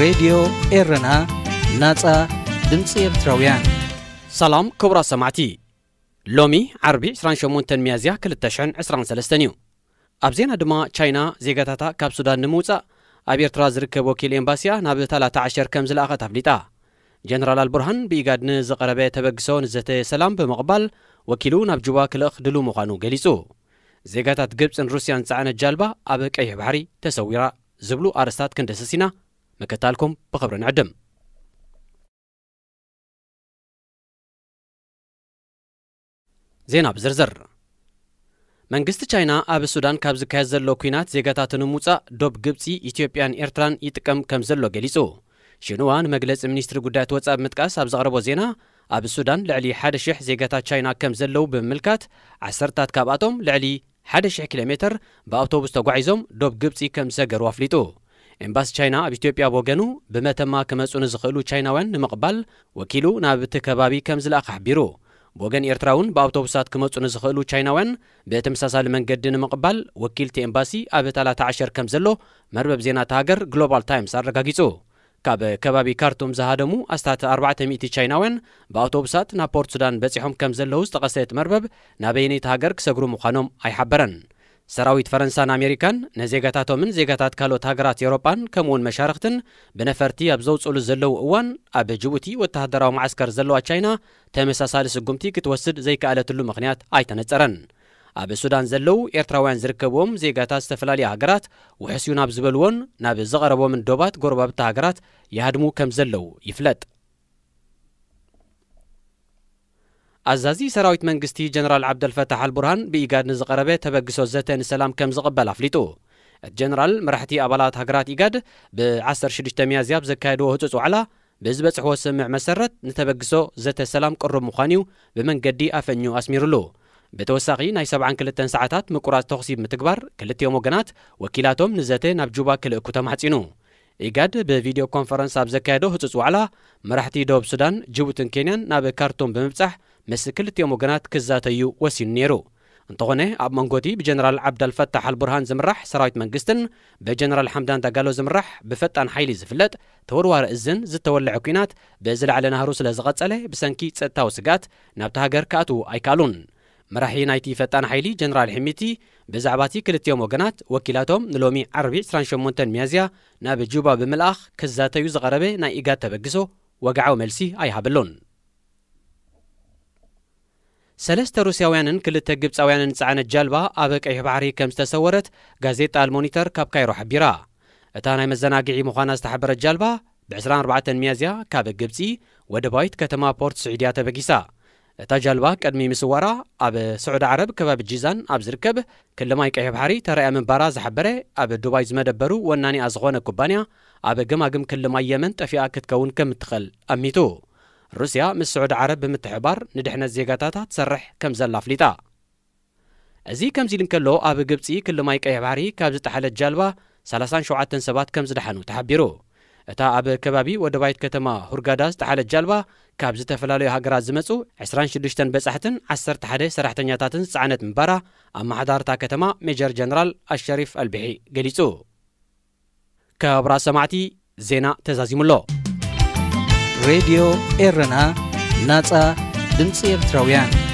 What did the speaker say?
راديو إيرنا ناتا دمسي إرتراويان سلام كبرى سمعتي لومي عربي 28 ميازيا كل التشعن 23 يوم أبزينا دما تشاينا زيغاتاتا كاب سودان نموزا أبير ترازر كبوكيل إمباسيا نابل 13 كمز الآخر تفليتا جنرال البرهان بيقاد نزق ربي تبقسون زتي سلام بمقبل وكيلون أبجواك الأخ دلو مغانو قليسو زيغاتات جبسن روسيان سعانة جالبا أبك أي بحري تسويرا زبلو أرستات كندسسينا مكتالكم بخبرنا عدم زيناب زرزر منقست تشاينا أب السودان كابز كازل لو كينات زيغاتات نموزا دوب جبسي إثيوبيان إيرتران يتكم كمزل لو قليسو شنوان مجلس منيستر قدات واتساب متكاس أبز غربو زينا أب السودان لعلي حادشيح زيغاتا تشاينا كمزلو بملكات عسرتات كاباتهم لعلي حادشيح كيلومتر بأوتوبوس تقعيزهم دوب جبسي كمساقر وافليتو إمباس تشاينا أب إثيوبيا بوغنو بمتما كمسون زخلو تشايناوان نمقبل وكيلو نابت كبابي كمزلاق حبيرو بوغن إيرتراون بأوتوبوسات كمسون زخلو تشايناوان بتمساسال من قد نمقبل وكيلتي إمباسي أب 13 كمزلو مربب زينا تاجر جلوبال تايمز أرقاقيزو كاب كبابي كارتوم زهادمو استات 400 تشايناوان باوتوبسات نابورت سودان بصيحوم كمزلو استقسيت مربب نابيني تاغر كسغرو مخانوم ايحبرن سراويت فرنسان امريكان نزيغاتاتو من زيغاتات كالوت هاغرات يوروبان كمون مشارختن بنفرتي ابزوصلو زلو اوان اب جيبوتي وتهدراو معسكر زلوا تشاينا تمساسال سغومتي كتوسد زي كالاتلو مخنيات ايتنصرن اب السودان زلو ايرتراوان زركبوم زيغاتات استفلالي هاغرات وحسيون اب زبلون ناب زغربو من دوبات غربابت هاغرات يهدمو كم زلو يفلت عزازي سراويت منغستي جنرال عبد الفتاح البرهان بايجاد نزقربه تبغسو زتن سلام كم زقبل افليتو الجنرال مرحتي ابالات هاغرات ايجاد ب10 شدشت ميازيا بزكايدو هتصو على بزبص هو سمع مسرت نتبغسو زت سلام قرب مخانيو بمنغدي افنيو اسميرلو بتوساقي ناي 72 ساعات مقراص تخصيب متكبر كلت يوم وغنات وكيلاتهم نزتين ابجوبا كلكو تمحصينو ايجاد بفيديو كونفرنس ابزكايدو هتصو على مرحتي دوب السودان جيبوتن كينيان ناب كارتون بمبصح مسكلت يوم وغنات كزاتيو وسين نيرو انطغني اب منغوتي بجنرال عبد الفتاح البرهان زمرح سرايت منغستن بجنرال حمدان داغالو زمرح بفتان حيلي زفلت تورور ازن زتولع كينات بزل على نهرو سلازغصله بسنكي صتاو سغات نابت هاجر كاتو ايكالون مرحي نايتي فتان حيلي جنرال حميتي بزعباتي كلتيوم وغنات وكيلاتهم نلومي عربي 38 ميازيا ناب جوبا بملاخ كزاتيو زغربه ناي ايغات تبغسو وقعو ملسي ايهابلون سلسته روسياويانن كلته غبصاويانن صعانه جالبا ابك اي بحري كم تسورت غازيتا المونيتر كاب كايرو حبيرا اتانا مزناغي مخانا استحبرت جالبا ب 24 ميازيا كاب غبصي ودبايت كتما بورت سعوديه تبغيسا اتا جالبا قدمي مسوارا اب سعود عرب كباب جيزان اب زركب كلما يقي بحري ترى من باراز حبره اب دبي زمدبرو وناني ازغونه كوبانيا اب غماغم كلما يمن طفيا كتكون كم تخل اميتو روسيا من السعود عرب بمتحبار ندحنا زيغاتاتا تسرح كم زلا فليتا ازي كم زيلن كلو اب غبصي كل ما يقي بحري كاب زتحلت جالبا 37 سبات كم زدحنو تحبيرو اتا اب كبابي ودبايت كتما هورغاداز تحلت جالبا كاب زتفلالو هاغرا زمصو 26 بصحتن 11 سرحتنياتاتن صعنت مبارا اما حدارتا كتما ميجر جنرال الشريف البحي غليصو كابرا سمعتي زينا تزازيملو راديو إيرنا ناتا دمسي إرتراويان.